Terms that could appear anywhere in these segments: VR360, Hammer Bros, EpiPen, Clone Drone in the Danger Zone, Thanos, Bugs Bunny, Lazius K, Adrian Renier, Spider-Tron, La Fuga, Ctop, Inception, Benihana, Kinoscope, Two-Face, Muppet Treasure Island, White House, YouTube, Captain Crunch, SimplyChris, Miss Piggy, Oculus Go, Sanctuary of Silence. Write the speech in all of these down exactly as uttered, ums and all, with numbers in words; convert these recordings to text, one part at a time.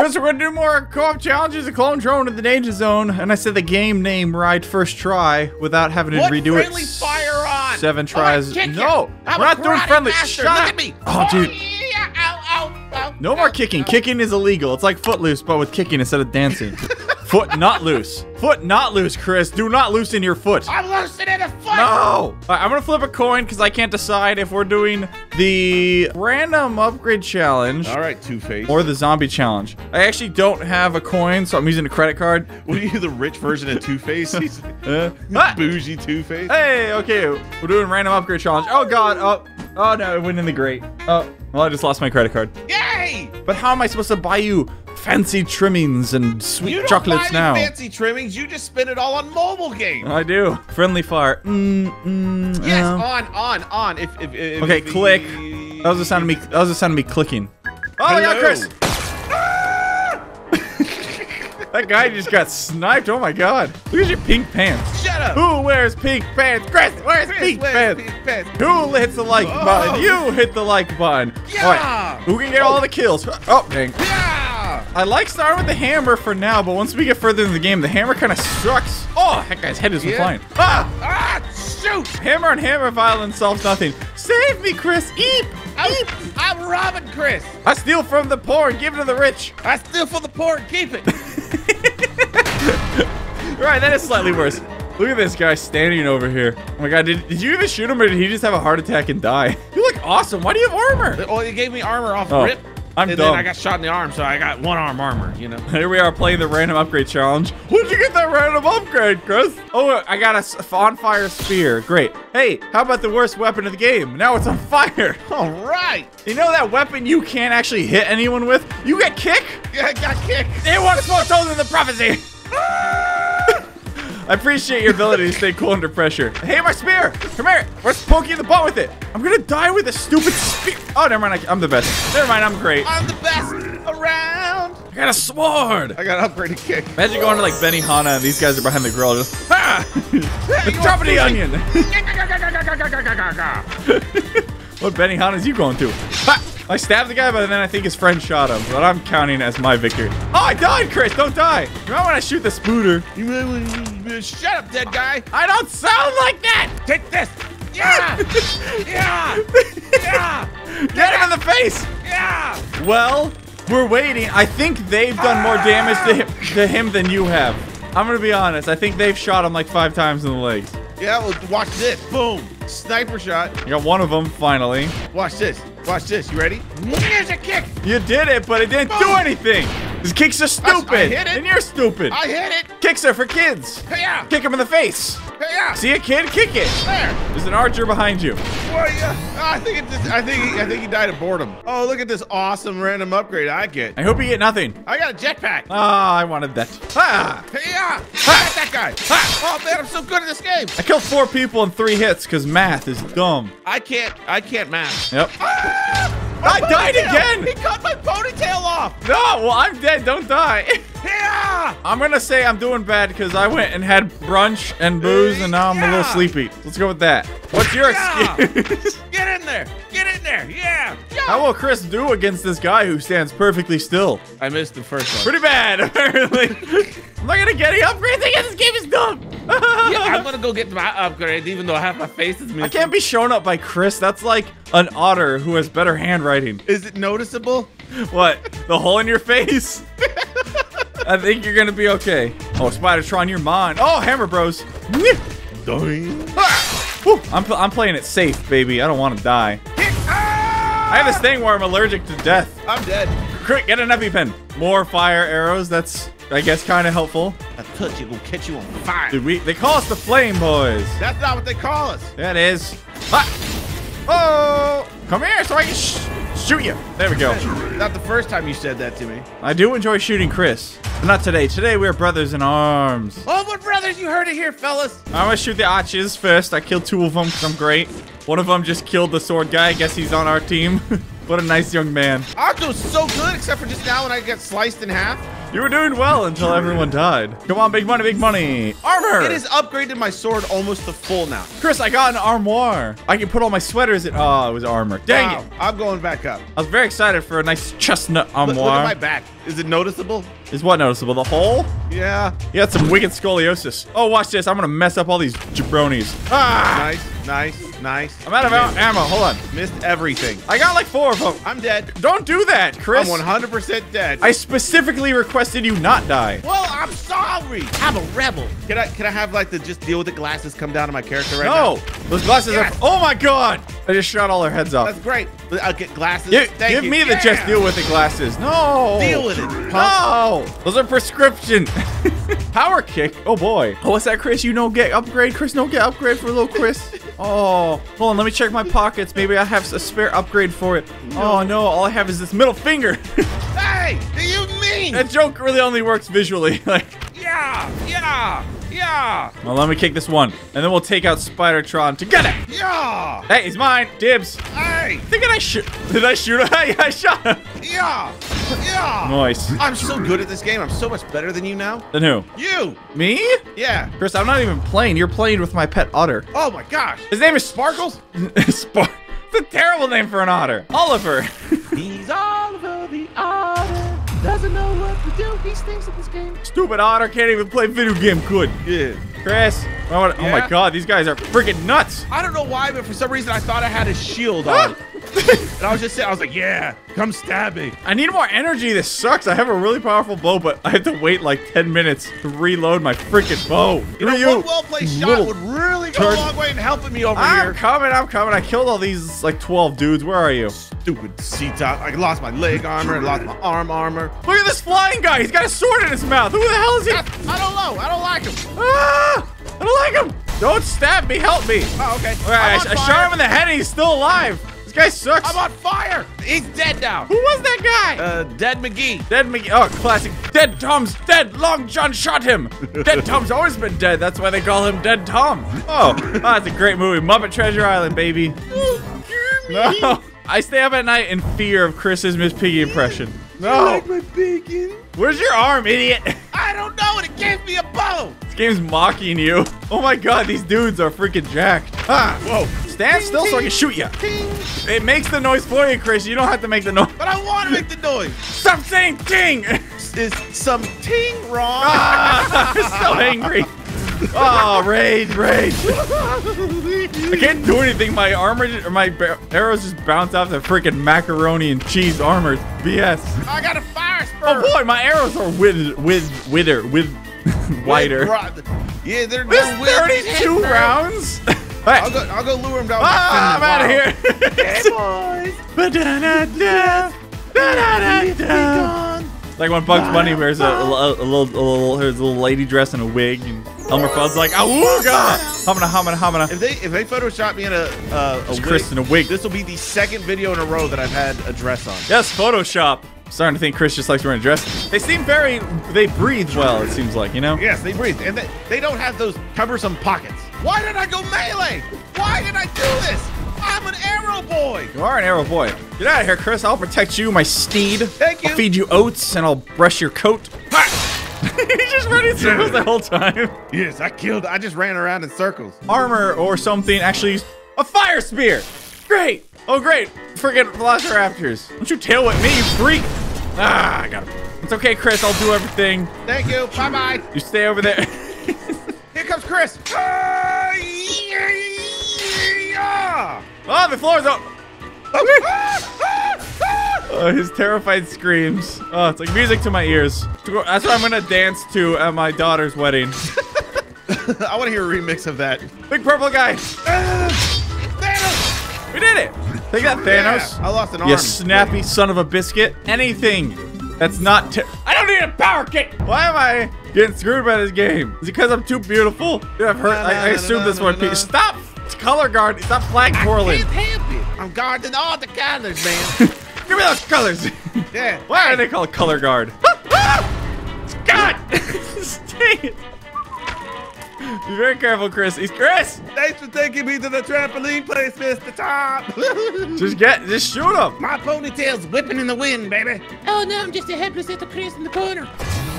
Chris, we're gonna do more co-op challenges of Clone Drone in the Danger Zone, and I said the game name right first try without having to what redo it. Fire on? Seven tries. Right, no, I'm we're not doing friendly. Master. Shut Look up. At me. Oh, dude. Yeah. Ow, ow, ow, no ow, more kicking. Ow. Kicking is illegal. It's like Footloose, but with kicking instead of dancing. Foot not loose. Foot not loose, Chris. Do not loosen your foot. I'm loosening a foot. No. Right, I'm going to flip a coin because I can't decide if we're doing the random upgrade challenge. All right, Two-Face. Or the zombie challenge. I actually don't have a coin, so I'm using a credit card. What are you, the rich version of Two-Face? He's uh, bougie Two-Face. Hey, okay. We're doing random upgrade challenge. Oh, God. Oh, oh no. It went in the grate. Oh, well, I just lost my credit card. Yay. But how am I supposed to buy you fancy trimmings and sweet you chocolates buy now? Fancy trimmings, you just spend it all on mobile games. I do. Friendly fire. Mm, mm, yes, uh. on, on, on. If, if, if okay, if, click. That was the sound of me. That was the sound of me clicking. Oh yeah, Chris. That guy just got sniped. Oh my God. Look at your pink pants. Shut up. Who wears pink pants? Chris wears, Chris pink, wears pants. pink pants. Who hits the like oh. button? You hit the like button. Yeah. All right. Who can get oh. all the kills? Oh, dang. Yeah. I like starting with the hammer for now, but once we get further in the game, the hammer kind of sucks. Oh, that guy's head is yeah. flying. Ah! Ah! Shoot! Hammer and hammer violence solves nothing. Save me, Chris! Eep! I'm, Eep! I'm robbing Chris! I steal from the poor and give it to the rich. I steal from the poor and keep it. Right, that is slightly worse. Look at this guy standing over here. Oh my God, did, did you even shoot him or did he just have a heart attack and die? You look awesome. Why do you have armor? Oh, he gave me armor off oh. the rip. I'm and dumb. then I got shot in the arm, so I got one arm armor, you know. Here we are playing the random upgrade challenge. Where'd you get that random upgrade, Chris? Oh, I got a on fire spear. Great. Hey, how about the worst weapon of the game? Now it's on fire. All right. You know that weapon you can't actually hit anyone with? You get kick? Yeah, I got kick. They want to smoke toes in the prophecy. I appreciate your ability to stay cool under pressure. Hey, my spear! Come here! We're poking the butt with it! I'm gonna die with a stupid spear! Oh, never mind, I, I'm the best. Never mind, I'm great. I'm the best around! I got a sword! I got an upgraded kick. Imagine going to like Benihana and these guys are behind the grill just, ha! Ah! Drop the onion! What Benihana's you going to? Ha! I stabbed the guy, but then I think his friend shot him. But I'm counting as my victory. Oh, I died, Chris! Don't die! You might want to shoot the spooter. Shut up, dead guy! I don't sound like that! Take this! Yeah! Yeah! Yeah! Get yeah. him in the face! Yeah! Well, we're waiting. I think they've done more damage to him, to him than you have. I'm gonna be honest. I think they've shot him like five times in the legs. Yeah, well, watch this. Boom. Sniper shot. You got one of them, finally. Watch this. Watch this. You ready? There's a kick. You did it, but it didn't Boom. do anything. His kicks are stupid. I, I hit it. And you're stupid. I hit it. Kicks are for kids. Hey, yeah. Kick him in the face. Hey, yeah. See a kid? Kick it. There. There's an archer behind you. Well, yeah. I think it just, I think he, I think he died of boredom. Oh, look at this awesome random upgrade I get. I hope you get nothing. I got a jetpack. Ah, oh, I wanted that. Ah. Hey, yeah. Ah. That guy. Ah. Oh man, I'm so good at this game. I killed four people in three hits because math is dumb. I can't. I can't math. Yep. Ah, I died again. He cut my ponytail off. No. Well, I'm dead. Don't die. Yeah. I'm gonna say I'm doing bad because I went and had brunch and booze, and now I'm yeah. a little sleepy. Let's go with that. What's your yeah. excuse? Get in there. Get in there. Yeah. yeah. How will Chris do against this guy who stands perfectly still? I missed the first one. Pretty bad, apparently. I'm not gonna get any upgrades. I guess this game is dumb. Yeah, I'm gonna go get my upgrades, even though half my face is missing. I can't be shown up by Chris. That's like an otter who has better handwriting. Is it noticeable? What? The hole in your face? I think you're gonna be okay. Oh, Spider-Tron, you're mine. Oh, Hammer Bros. Ah! Woo, I'm, pl I'm playing it safe, baby. I don't want to die. Ah! I have this thing where I'm allergic to death. I'm dead. Quick, get an EpiPen. More fire arrows. That's, I guess, kind of helpful. A touch will catch you on fire. Dude, we, they call us the Flame Boys. That's not what they call us. That is. Ah! Oh, come here so I can sh shoot you. There we go. Not the first time you said that to me. I do enjoy shooting Chris. But not today. Today we're brothers in arms. Oh, we're brothers. You heard it here, fellas. I'm going to shoot the archers first. I killed two of them because I'm great. One of them just killed the sword guy. I guess he's on our team. What a nice young man. Archo's so good except for just now when I got sliced in half. You were doing well until everyone died. Come on, big money, big money. Armor! It has upgraded my sword almost to full now. Chris, I got an armoire. I can put all my sweaters in. Oh, it was armor. Dang wow. it. I'm going back up. I was very excited for a nice chestnut armoire. Look, look at my back. Is it noticeable? Is what noticeable? The hole? Yeah. You got some wicked scoliosis. Oh, watch this. I'm going to mess up all these jabronis. Ah! Nice, nice, nice. I'm out of Missed. ammo. Hold on. Missed everything. I got like four of them. I'm dead. Don't do that, Chris. I'm one hundred percent dead. I specifically requested you not die. Well, I'm sorry. I'm a rebel. Can I can I have like the just deal with the glasses come down to my character right no. now? No. Those glasses yes. are... Oh, my God. I just shot all their heads off. That's great. I'll get glasses. You, Thank give you. me yeah. the just deal with the glasses. No. Deal with it. Pump. No. Those are prescription. Power kick. Oh, boy. Oh, what's that, Chris? You no get upgrade. Chris, no get upgrade for little Chris. Oh, hold on. Let me check my pockets. Maybe I have a spare upgrade for it. No. Oh, no. All I have is this middle finger. Hey, do you mean? That joke really only works visually. Like, yeah, yeah. Yeah. Well, let me kick this one, and then we'll take out Spider-Tron together. Yeah. Hey, he's mine. Dibs. Hey. Thinking I shoot. Did I shoot? Hey, I shot him. Yeah. Yeah. Nice. I'm so good at this game. I'm so much better than you now. Than who? You. Me? Yeah. Chris, I'm not even playing. You're playing with my pet otter. Oh my gosh. His name is Sparkles. Spark. It's a terrible name for an otter. Oliver. He's Oliver the otter. Doesn't know what to do. He stinks at this game. Stupid otter can't even play video game good. Yeah. Chris. Oh, yeah? Oh my God. These guys are freaking nuts. I don't know why, but for some reason, I thought I had a shield on. And I was just saying, I was like, yeah, come stab me. I need more energy. This sucks. I have a really powerful bow, but I have to wait like ten minutes to reload my freaking bow. You know, you? One well-placed shot would really go a long way in helping me over I'm here. I'm coming. I'm coming. I killed all these like twelve dudes. Where are you? Stupid Ctop. I lost my leg armor. I lost my arm armor. Look at this flying guy. He's got a sword in his mouth. Who the hell is he? I, I don't know. I don't like him. Ah! I don't like him. Don't stab me. Help me. Oh, okay. All right, I, I shot him in the head and he's still alive. This guy sucks. I'm on fire. He's dead now. Who was that guy? Uh, Dead McGee. Dead McGee. Oh, classic. Dead Tom's dead. Long John shot him. Dead Tom's always been dead. That's why they call him Dead Tom. Oh, oh that's a great movie. Muppet Treasure Island, baby. No. I stay up at night in fear of Chris's Miss Piggy impression. No. I like my bacon. Where's your arm, idiot? I don't know. It gave me a bow. This game's mocking you. Oh my God, these dudes are freaking jacked. Ah, whoa. Stand still so I can shoot you. It makes the noise for you, Chris. You don't have to make the noise. But I want to make the noise. Stop saying ting. Is some ting wrong? Ah, I'm so angry. Oh, rage, rage. I can't do anything. My armor, or my arrows just bounce off the freaking macaroni and cheese armor. B S. I got a fire spur. Oh boy, my arrows are with, with, wither, with, wider. Yeah, they're, they're thirty-two rounds. Right. I'll go, I'll go lure him down. Ah, I'm out of here. Hey, boys. Ba-da-da-da. Da-da-da-da. Like when Bugs Bunny wears a, a, a little, a little, his little lady dress and a wig, and Elmer Fudd's like, "Awooga!" Hamana, hamana, hamana. If they, if they photoshopped me in a, uh, a, Chris wig, in a wig, this will be the second video in a row that I've had a dress on. Yes, Photoshop. I'm starting to think Chris just likes wearing a dress. They seem very, they breathe well. It seems like, you know. Yes, they breathe, and they, they don't have those cumbersome pockets. Why did I go melee? Why did I do this? I'm an arrow boy. You are an arrow boy. Get out of here, Chris. I'll protect you, my steed. Thank you. I'll feed you oats, and I'll brush your coat. He's just running circles the whole time. Yes, I killed. I just ran around in circles. Armor or something. Actually, a fire spear. Great. Oh, great. Freaking velociraptors. Don't you tail with me, you freak. Ah, I got him. It's okay, Chris. I'll do everything. Thank you. Bye-bye. You stay over there. Here comes Chris. Uh, yeah. Oh, the floor's up. Oh. Ah, ah, ah. Oh, his terrified screams. Oh, it's like music to my ears. That's what I'm gonna dance to at my daughter's wedding. I want to hear a remix of that. Big purple guy. Ah, Thanos. We did it. Take that, Thanos. Yeah, I lost an arm. You snappy yeah. son of a biscuit. Anything that's not. Ter I don't need a power kick. Why am I getting screwed by this game? Is it because I'm too beautiful? Dude, I've heard. Nah, I, nah, I assume nah, this nah, one. Nah. Stop. Color guard. Stop flag twirling. I can't help it. I'm guarding all the colors, man. Give me those colors. Yeah. Why hey. are they called color guard? God. Dang it. Be very careful, Chris. He's Chris! Thanks for taking me to the trampoline place, Mister Top! Just get, just shoot him! My ponytail's whipping in the wind, baby! Oh no, I'm just a headless little Chris in the corner!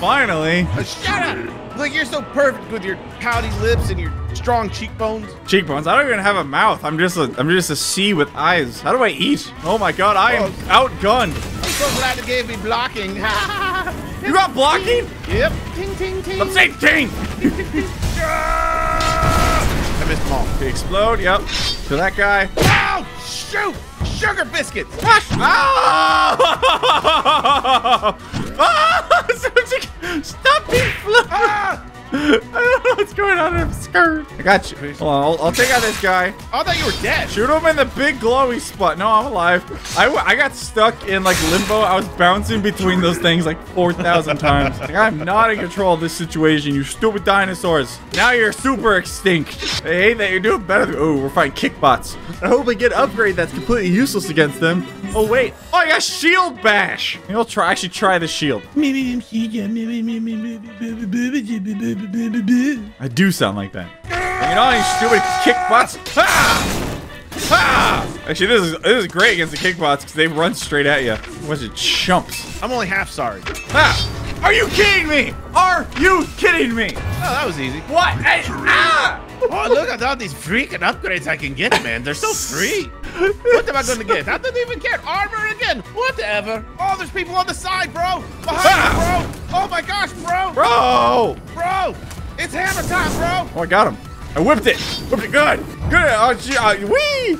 Finally! Oh, shut up! Look, you're so perfect with your pouty lips and your strong cheekbones. Cheekbones? I don't even have a mouth. I'm just a, I'm just a sea with eyes. How do I eat? Oh my god, I am outgunned. I'm so glad they gave me blocking. You got blocking? Yep. Ting, ting, ting. Let's say ting! I missed them all. They explode, yep. To that guy. Ow! Shoot! Sugar biscuits! Ah! Oh! Oh! Stop being fluffy! Ah! I don't know what's going on in his skirt. I got you. Hold on, I'll, I'll take out this guy. I thought you were dead. Shoot him in the big glowy spot. No, I'm alive. I, I got stuck in like limbo. I was bouncing between those things like four thousand times. Like, I'm not in control of this situation, you stupid dinosaurs. Now you're super extinct. I hate that you're doing better than- Oh, we're fighting kickbots. I hope we get an upgrade that's completely useless against them. Oh, wait. Oh, I got shield bash. Maybe I'll try, actually try the shield. I do sound like that. Bring it on, you stupid kickbots! Ha! Ha! Actually, this is this is great against the kickbots because they run straight at you. What's it, chumps? I'm only half sorry. Ha! Are you kidding me? Are you kidding me? Oh, that was easy. What? I, ah! Oh, look at all these freaking upgrades I can get, man. They're so free. What am I going to get? I don't even care. Armor again. Whatever. Oh, there's people on the side, bro. Behind ah! you, bro. Oh, my gosh, bro. Bro. Bro. It's hammer time, bro. Oh, I got him. I whipped it. Whipped it good. Good. Oh, gee. Uh, wee.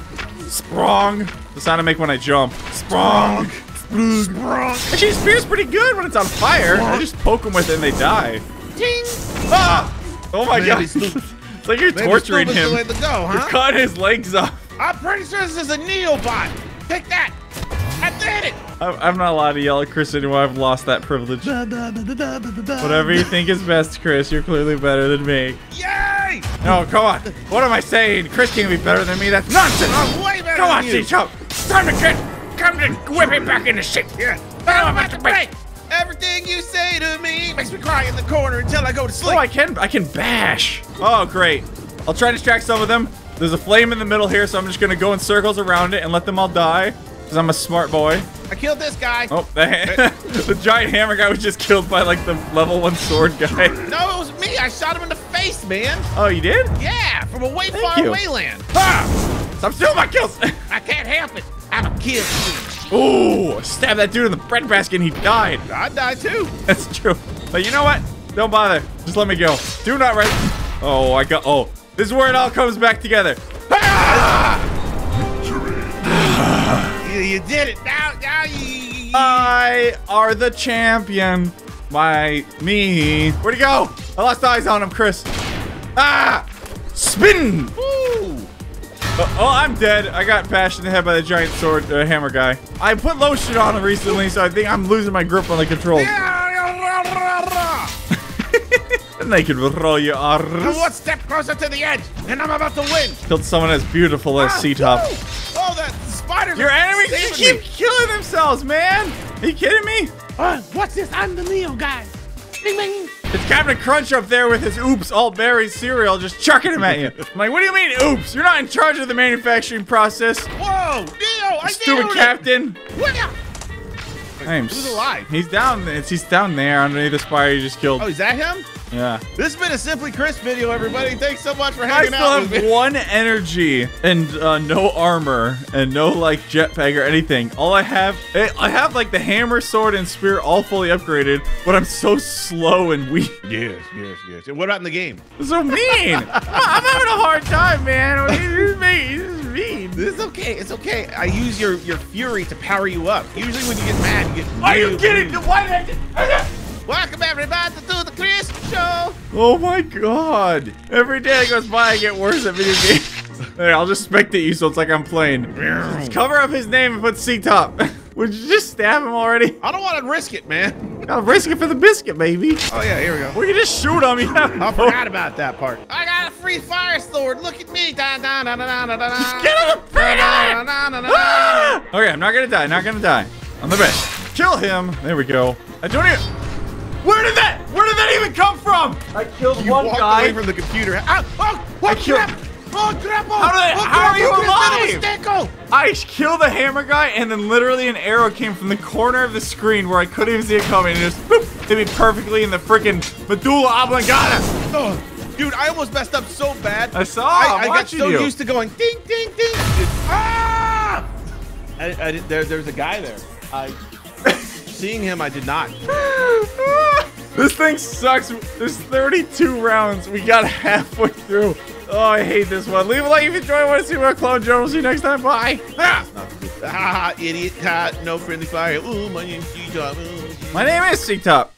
Sprung. The sound I make when I jump. Sprung. Sprung. Sprung. Actually, his spear's pretty good when it's on fire. I just poke him with it and they die. Ting. Ah. Oh, my man, God. It's like you're Maybe torturing him. The way to go, huh? You cut his legs off. I'm pretty sure this is a Neobot. Take that. I did it. I'm, I'm not allowed to yell at Chris anymore. I've lost that privilege. Da, da, da, da, da, da, Whatever you think is best, Chris, you're clearly better than me. Yay! No, come on. What am I saying? Chris can't be better than me. That's nonsense. I'm way better come than on, you. Ctop. Time to get, come to whip it back into shit. Yeah. I'm about to break. Everything you say to me makes me cry in the corner until I go to sleep. Oh, I can, I can bash. Oh, great. I'll try to distract some of them. There's a flame in the middle here, so I'm just going to go in circles around it and let them all die. Because I'm a smart boy. I killed this guy. Oh, the, the giant hammer guy was just killed by, like, the level one sword guy. No, it was me. I shot him in the face, man. Oh, you did? Yeah, from a way far away land. Ah! Stop stealing my kills. I can't help it. I'm a kid. Ooh, stabbed that dude in the bread basket and he died. I died too. That's true. But you know what? Don't bother. Just let me go. Do not rest. Oh, I got. Oh, this is where it all comes back together. Ah! You, you did it. Now, now you. I are the champion. My me. Where'd he go? I lost eyes on him, Chris. Ah! Spin. Ooh. Oh, oh, I'm dead. I got bashed in the head by the giant sword uh, hammer guy. I put lotion on him recently, so I think I'm losing my grip on the controls. And they can roll your arse. One step closer to the edge, and I'm about to win. Killed someone as beautiful as ah, Ctop. Oh, that spider. Your enemies keep me. killing themselves, man. Are you kidding me? Uh, what's this? I'm the Neo guy. Ding, ding. It's Captain Crunch up there with his oops all berry cereal just chucking him at you. I'm like, what do you mean oops? You're not in charge of the manufacturing process. Whoa, Neo, I Stupid Captain. I am Who's alive? He's down, it's, he's down there underneath the spider you just killed. Oh, is that him? Yeah. This has been a Simply Chris video, everybody. Thanks so much for hanging out. I still out have with me. one energy and uh, no armor and no like jetpack or anything. All I have, I have like the hammer, sword, and spear all fully upgraded, but I'm so slow and weak. Yes, yes, yes. What about in the game? So mean. I'm, I'm having a hard time, man. This is me. This is mean. This is okay. It's okay. I use your your fury to power you up. Usually when you get mad, you get. Are you kidding? Why did I just? I just Welcome everybody to the Chris Show! Oh my god! Every day that goes by I get worse at video games. Hey, I'll just spectate you so it's like I'm playing. Just cover up his name and put Ctop. Would you just stab him already? I don't want to risk it, man. I'll risk it for the biscuit, baby. Oh yeah, here we go. Well, you just shoot him. I forgot about that part. I got a free fire sword. Look at me. Da, da, da, da, da, da. Just get on the freedom! Okay, I'm not gonna die. Not gonna die. I'm the best. Kill him. There we go. I don't even... Where did that? Where did that even come from? I killed you one guy. You walked away from the computer. Ow! Oh! What crap? Oh, crap! How, did I, oh, how are you alive? I killed the hammer guy, and then literally an arrow came from the corner of the screen where I couldn't even see it coming, and just boop, hit me perfectly in the freaking medulla oblongata. Oh, dude, I almost messed up so bad. I saw. I, I got so you. used to going ding, ding, ding. Ah! I, I, there, there's a guy there. I. Seeing him, I did not. This thing sucks. There's thirty-two rounds. We got halfway through. Oh, I hate this one. Leave a like if you enjoyed. I want to see more Clone Drone. We'll see you next time. Bye. Ah, ah idiot. Ah, no friendly fire. Ooh, my name's Ctop. My name is Ctop.